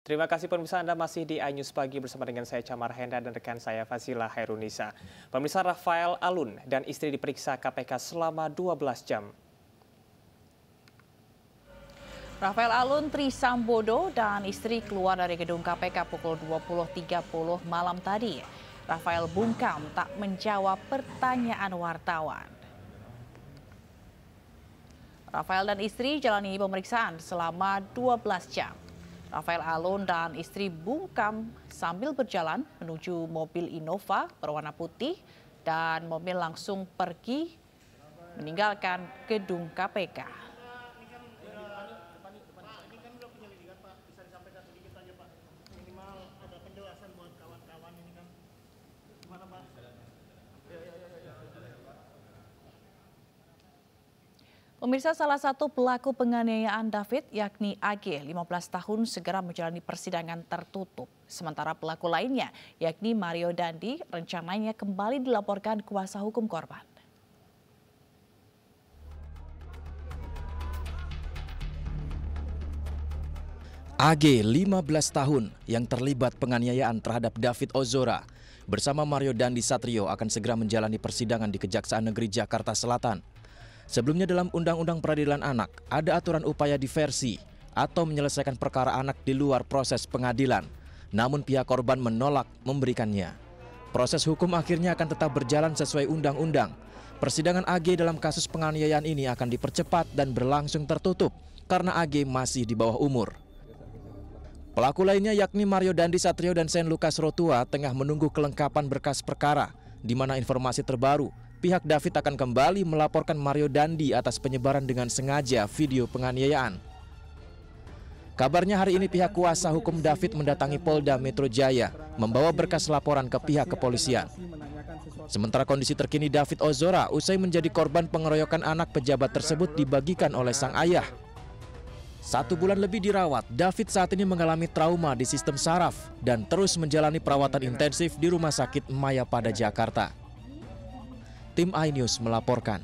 Terima kasih pemirsa, Anda masih di iNews Pagi bersama dengan saya Camar Henda dan rekan saya Fazila Hairunisa. Pemirsa, Rafael Alun dan istri diperiksa KPK selama 12 jam. Rafael Alun Trisambodo dan istri keluar dari gedung KPK pukul 20.30 malam tadi. Rafael bungkam tak menjawab pertanyaan wartawan. Rafael dan istri jalani pemeriksaan selama 12 jam. Rafael Alun dan istri bungkam sambil berjalan menuju mobil Innova berwarna putih dan mobil langsung pergi meninggalkan gedung KPK. Pemirsa, salah satu pelaku penganiayaan David yakni AG, 15 tahun, segera menjalani persidangan tertutup. Sementara pelaku lainnya yakni Mario Dandy rencananya kembali dilaporkan kuasa hukum korban. AG, 15 tahun, yang terlibat penganiayaan terhadap David Ozora bersama Mario Dandy Satriyo akan segera menjalani persidangan di Kejaksaan Negeri Jakarta Selatan. Sebelumnya dalam Undang-Undang Peradilan Anak ada aturan upaya diversi atau menyelesaikan perkara anak di luar proses pengadilan. Namun pihak korban menolak memberikannya. Proses hukum akhirnya akan tetap berjalan sesuai undang-undang. Persidangan AG dalam kasus penganiayaan ini akan dipercepat dan berlangsung tertutup karena AG masih di bawah umur. Pelaku lainnya yakni Mario Dandy Satriyo dan Shane Lukas Rotua tengah menunggu kelengkapan berkas perkara, di mana informasi terbaru pihak David akan kembali melaporkan Mario Dandy atas penyebaran dengan sengaja video penganiayaan. Kabarnya hari ini pihak kuasa hukum David mendatangi Polda Metro Jaya membawa berkas laporan ke pihak kepolisian. Sementara kondisi terkini David Ozora usai menjadi korban pengeroyokan anak pejabat tersebut dibagikan oleh sang ayah. 1 bulan lebih dirawat, David saat ini mengalami trauma di sistem saraf dan terus menjalani perawatan intensif di Rumah Sakit Mayapada Jakarta. Tim iNews melaporkan.